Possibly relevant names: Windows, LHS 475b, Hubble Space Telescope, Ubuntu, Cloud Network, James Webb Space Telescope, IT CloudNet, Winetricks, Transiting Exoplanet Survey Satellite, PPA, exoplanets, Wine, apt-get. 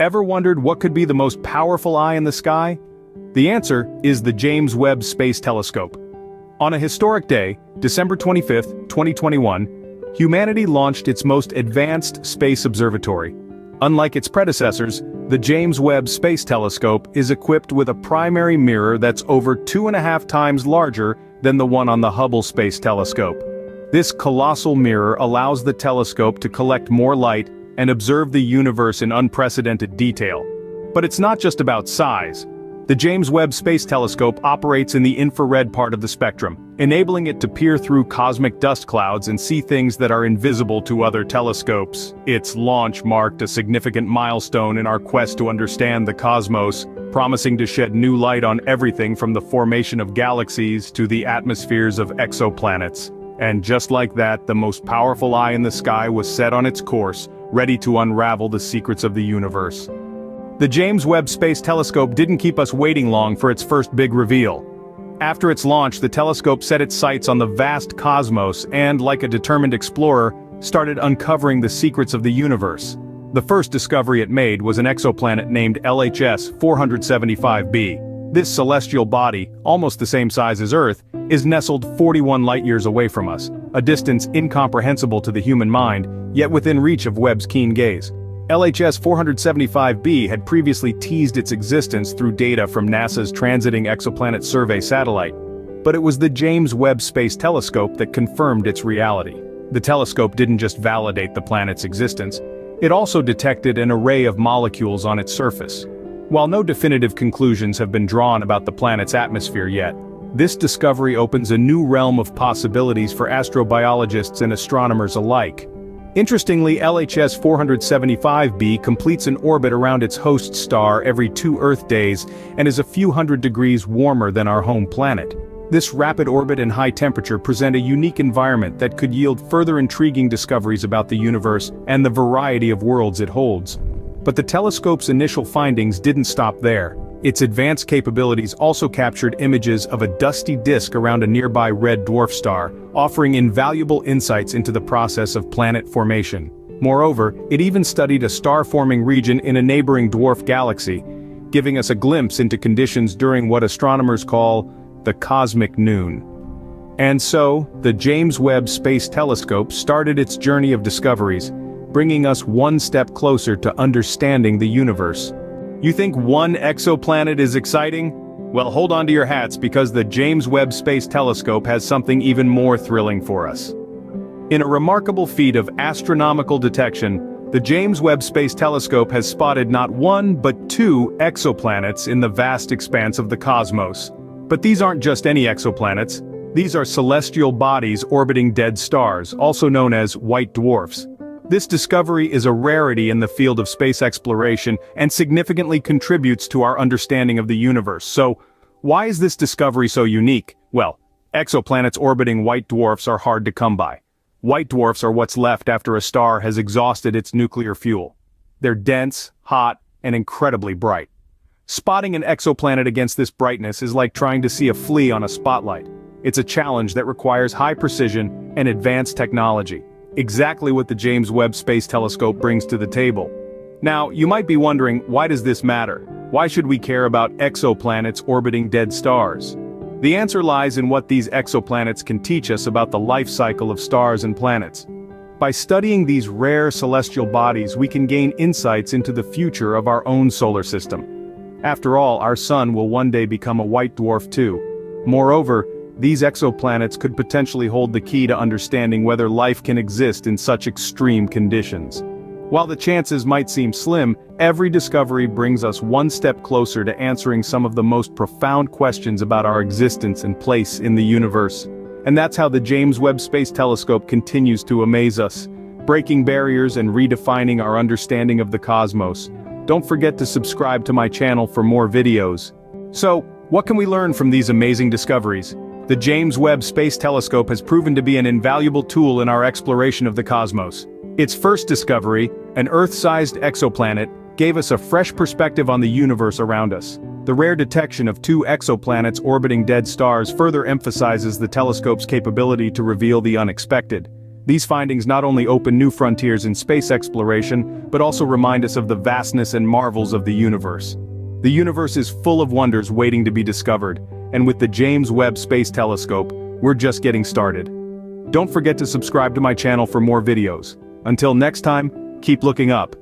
Ever wondered what could be the most powerful eye in the sky? The answer is the James Webb Space Telescope. On a historic day, December 25, 2021, humanity launched its most advanced space observatory. Unlike its predecessors, the James Webb Space Telescope is equipped with a primary mirror that's over 2.5 times larger than the one on the Hubble Space Telescope. This colossal mirror allows the telescope to collect more light and observe the universe in unprecedented detail. But it's not just about size. The James Webb Space Telescope operates in the infrared part of the spectrum, enabling it to peer through cosmic dust clouds and see things that are invisible to other telescopes. Its launch marked a significant milestone in our quest to understand the cosmos, promising to shed new light on everything from the formation of galaxies to the atmospheres of exoplanets. And just like that, the most powerful eye in the sky was set on its course, ready to unravel the secrets of the universe. The James Webb Space Telescope didn't keep us waiting long for its first big reveal. After its launch, the telescope set its sights on the vast cosmos and, like a determined explorer, started uncovering the secrets of the universe. The first discovery it made was an exoplanet named LHS 475b. This celestial body, almost the same size as Earth, is nestled 41 light-years away from us, a distance incomprehensible to the human mind, yet within reach of Webb's keen gaze. LHS 475b had previously teased its existence through data from NASA's Transiting Exoplanet Survey Satellite, but it was the James Webb Space Telescope that confirmed its reality. The telescope didn't just validate the planet's existence, it also detected an array of molecules on its surface. While no definitive conclusions have been drawn about the planet's atmosphere yet, this discovery opens a new realm of possibilities for astrobiologists and astronomers alike. Interestingly, LHS 475b completes an orbit around its host star every 2 Earth days and is a few hundred degrees warmer than our home planet. This rapid orbit and high temperature present a unique environment that could yield further intriguing discoveries about the universe and the variety of worlds it holds. But the telescope's initial findings didn't stop there. Its advanced capabilities also captured images of a dusty disk around a nearby red dwarf star, offering invaluable insights into the process of planet formation. Moreover, it even studied a star-forming region in a neighboring dwarf galaxy, giving us a glimpse into conditions during what astronomers call the cosmic noon. And so, the James Webb Space Telescope started its journey of discoveries, bringing us one step closer to understanding the universe. You think one exoplanet is exciting? Well, hold on to your hats because the James Webb Space Telescope has something even more thrilling for us. In a remarkable feat of astronomical detection, the James Webb Space Telescope has spotted not one but 2 exoplanets in the vast expanse of the cosmos. But these aren't just any exoplanets. These are celestial bodies orbiting dead stars, also known as white dwarfs. This discovery is a rarity in the field of space exploration and significantly contributes to our understanding of the universe. So, why is this discovery so unique? Well, exoplanets orbiting white dwarfs are hard to come by. White dwarfs are what's left after a star has exhausted its nuclear fuel. They're dense, hot, and incredibly bright. Spotting an exoplanet against this brightness is like trying to see a flea on a spotlight. It's a challenge that requires high precision and advanced technology. Exactly what the James Webb Space Telescope brings to the table. Now, you might be wondering, why does this matter? Why should we care about exoplanets orbiting dead stars? The answer lies in what these exoplanets can teach us about the life cycle of stars and planets. By studying these rare celestial bodies, we can gain insights into the future of our own solar system. After all, our sun will one day become a white dwarf too. Moreover, these exoplanets could potentially hold the key to understanding whether life can exist in such extreme conditions. While the chances might seem slim, every discovery brings us one step closer to answering some of the most profound questions about our existence and place in the universe. And that's how the James Webb Space Telescope continues to amaze us, breaking barriers and redefining our understanding of the cosmos. Don't forget to subscribe to my channel for more videos. So, what can we learn from these amazing discoveries? The James Webb Space Telescope has proven to be an invaluable tool in our exploration of the cosmos. Its first discovery, an Earth-sized exoplanet, gave us a fresh perspective on the universe around us. The rare detection of 2 exoplanets orbiting dead stars further emphasizes the telescope's capability to reveal the unexpected. These findings not only open new frontiers in space exploration, but also remind us of the vastness and marvels of the universe. The universe is full of wonders waiting to be discovered, and with the James Webb Space Telescope, we're just getting started. Don't forget to subscribe to my channel for more videos. Until next time, keep looking up.